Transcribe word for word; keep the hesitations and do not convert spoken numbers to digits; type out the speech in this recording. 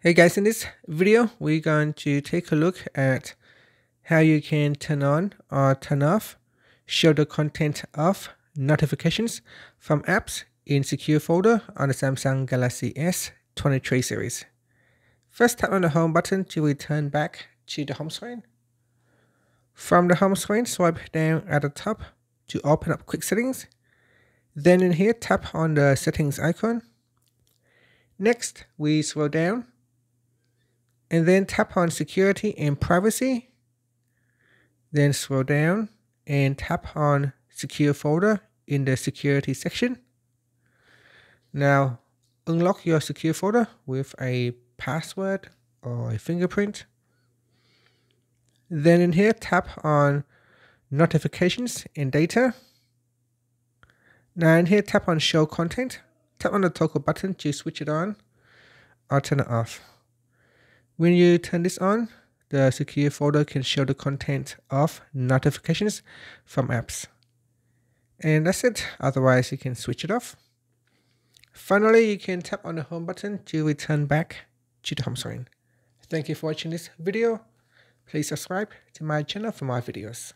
Hey guys, in this video, we're going to take a look at how you can turn on or turn off, show the content of notifications from apps in Secure Folder on the Samsung Galaxy S twenty-three series. First, tap on the home button to return back to the home screen. From the home screen, swipe down at the top to open up quick settings. Then in here, tap on the settings icon. Next, we scroll down. And then tap on security and privacy. Then scroll down and tap on secure folder in the security section. Now unlock your secure folder with a password or a fingerprint. Then in here tap on notifications and data. Now in here tap on show content. Tap on the toggle button to switch it on or turn it off. When you turn this on, the secure folder can show the content of notifications from apps. And that's it, otherwise you can switch it off. Finally, you can tap on the home button to return back to the home screen. Thank you for watching this video. Please subscribe to my channel for more videos.